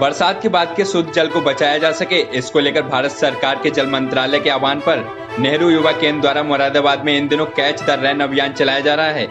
बरसात के बाद के शुद्ध जल को बचाया जा सके, इसको लेकर भारत सरकार के जल मंत्रालय के आह्वान पर नेहरू युवा केंद्र द्वारा मुरादाबाद में इन दिनों कैच द रेन अभियान चलाया जा रहा है,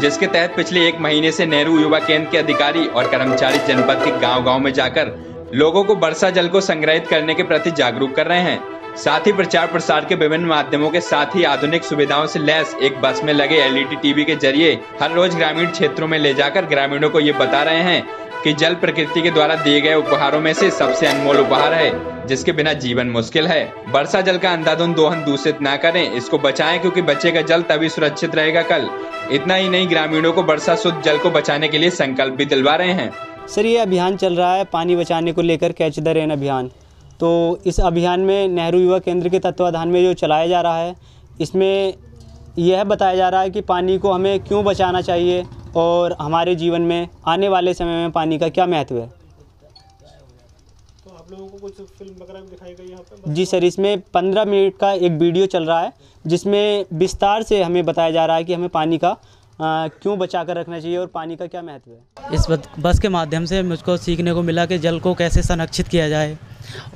जिसके तहत पिछले एक महीने से नेहरू युवा केंद्र के अधिकारी और कर्मचारी जनपद के गांव-गांव में जाकर लोगों को वर्षा जल को संग्रहित करने के प्रति जागरूक कर रहे हैं। साथ ही प्रचार प्रसार के विभिन्न माध्यमों के साथ ही आधुनिक सुविधाओं से लैस एक बस में लगे LED टीवी के जरिए हर रोज ग्रामीण क्षेत्रों में ले जाकर ग्रामीणों को ये बता रहे हैं कि जल प्रकृति के द्वारा दिए गए उपहारों में से सबसे अनमोल उपहार है, जिसके बिना जीवन मुश्किल है। वर्षा जल का अंधाधुंध दोहन दूषित ना करें, इसको बचाएं, क्योंकि बच्चे का जल तभी सुरक्षित रहेगा कल। इतना ही नहीं, ग्रामीणों को वर्षा शुद्ध जल को बचाने के लिए संकल्प भी दिलवा रहे हैं। सर, ये अभियान चल रहा है पानी बचाने को लेकर, कैच द रेन अभियान। तो इस अभियान में नेहरू युवा केंद्र के तत्वाधान में जो चलाया जा रहा है, इसमें यह बताया जा रहा है कि पानी को हमें क्यों बचाना चाहिए और हमारे जीवन में आने वाले समय में पानी का क्या महत्व है। तो आप लोगों को कुछ फिल्म वगैरह दिखाई गई यहाँ पर? जी सर, इसमें 15 मिनट का एक वीडियो चल रहा है, जिसमें विस्तार से हमें बताया जा रहा है कि हमें पानी का क्यों बचा कर रखना चाहिए और पानी का क्या महत्व है। इस बस के माध्यम से मुझको सीखने को मिला कि जल को कैसे संरक्षित किया जाए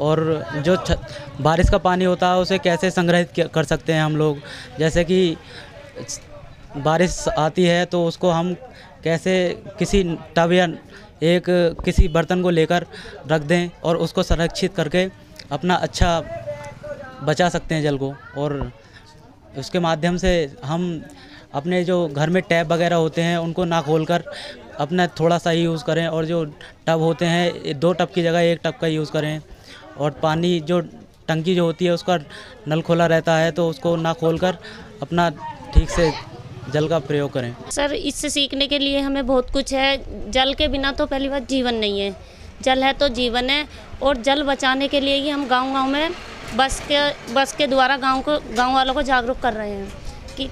और जो बारिश का पानी होता है उसे कैसे संग्रहित कर सकते हैं हम लोग। जैसे कि बारिश आती है तो उसको हम कैसे किसी टब या एक किसी बर्तन को लेकर रख दें और उसको संरक्षित करके अपना अच्छा बचा सकते हैं जल को। और उसके माध्यम से हम अपने जो घर में टैप वगैरह होते हैं उनको ना खोलकर अपना थोड़ा सा ही यूज़ करें, और जो टब होते हैं 2 टब की जगह 1 टब का यूज़ करें, और पानी जो टंकी जो होती है उसका नल खोला रहता है तो उसको ना खोलकर अपना ठीक से जल का प्रयोग करें। सर, इससे सीखने के लिए हमें बहुत कुछ है। जल के बिना तो पहली बात जीवन नहीं है, जल है तो जीवन है। और जल बचाने के लिए ही हम गांव-गांव में बस के द्वारा गांव वालों को जागरूक कर रहे हैं कि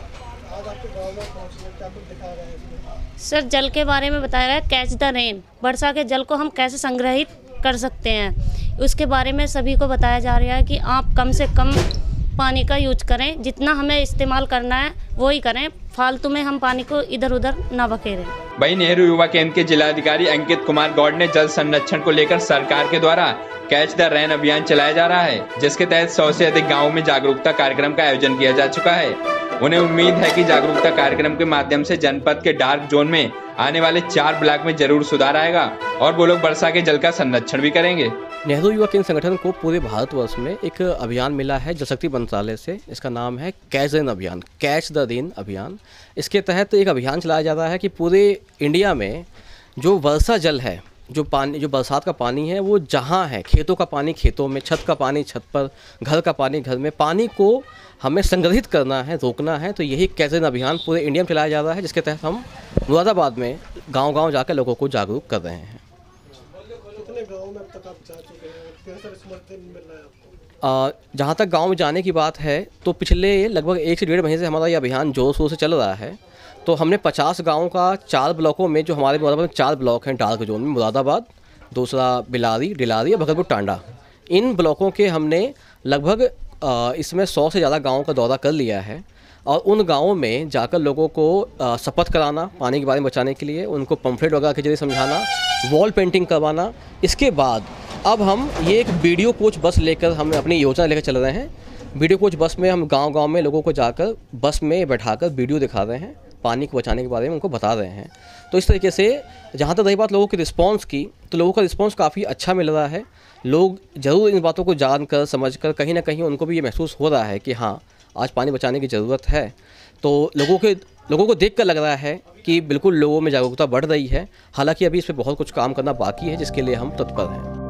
सर जल के बारे में बताया गया। कैच द रेन, वर्षा के जल को हम कैसे संग्रहित कर सकते हैं उसके बारे में सभी को बताया जा रहा है कि आप कम से कम पानी का यूज करें, जितना हमें इस्तेमाल करना है वो ही करें, फालतू में हम पानी को इधर उधर ना बखेरें। वहीं नेहरू युवा केंद्र के जिलाधिकारी अंकित कुमार गौड़ ने जल संरक्षण को लेकर सरकार के द्वारा कैच द रेन अभियान चलाया जा रहा है, जिसके तहत 100 से अधिक गाँव में जागरूकता कार्यक्रम का आयोजन किया जा चुका है। उन्हें उम्मीद है कि जागरूकता कार्यक्रम के माध्यम से जनपद के डार्क जोन में आने वाले 4 ब्लॉक में जरूर सुधार आएगा और वो लोग वर्षा के जल का संरक्षण भी करेंगे। नेहरू युवा केंद्र संगठन को पूरे भारतवर्ष में एक अभियान मिला है जल शक्ति मंत्रालय से, इसका नाम है कैजन अभियान, कैच द रेन अभियान। इसके तहत एक अभियान चलाया जा रहा है कि पूरे इंडिया में जो वर्षा जल है, जो बरसात का पानी है, वो जहाँ है, खेतों का पानी खेतों में, छत का पानी छत पर, घर का पानी घर में, पानी को हमें संग्रहित करना है, रोकना है। तो यही कैच द रेन अभियान पूरे इंडिया में चलाया जा रहा है, जिसके तहत हम मुरादाबाद में गांव-गांव जाकर लोगों को जागरूक कर रहे हैं। कितने गांव में अब तक आप जा चुके हैं? कैसा समर्थन मिल रहा है आपको? जहाँ तक गांव में जाने की बात है तो पिछले लगभग 1 से 1.5 महीने से हमारा ये अभियान जोर शोर से चल रहा है। तो हमने 50 गाँव का 4 ब्लॉकों में, जो हमारे मुरादाबाद में 4 ब्लॉक हैं डार्क जोन में, मुरादाबाद, दूसरा बिलारी, डिलारी और भगतपुर टांडा, इन ब्लॉकों के हमने लगभग इसमें 100 से ज़्यादा गाँव का दौरा कर लिया है। और उन गाँवों में जाकर लोगों को शपथ कराना पानी के बारे में बचाने के लिए, उनको पंफलेट वगैरह के जरिए समझाना, वॉल पेंटिंग करवाना। इसके बाद अब हम ये एक वीडियो कोच बस लेकर हम अपनी योजना लेकर चल रहे हैं। वीडियो कोच बस में हम गाँव-गाँव में लोगों को जाकर बस में बैठाकर वीडियो दिखा रहे हैं, पानी को बचाने के बारे में उनको बता रहे हैं। तो इस तरीके से जहाँ तक रही बात लोगों के रिस्पांस की, तो लोगों का रिस्पांस काफ़ी अच्छा मिल रहा है। लोग ज़रूर इन बातों को जानकर समझकर कहीं ना कहीं उनको भी ये महसूस हो रहा है कि हाँ, आज पानी बचाने की ज़रूरत है। तो लोगों को देखकर लग रहा है कि बिल्कुल लोगों में जागरूकता बढ़ रही है। हालाँकि अभी इस पर बहुत कुछ काम करना बाकी है, जिसके लिए हम तत्पर हैं।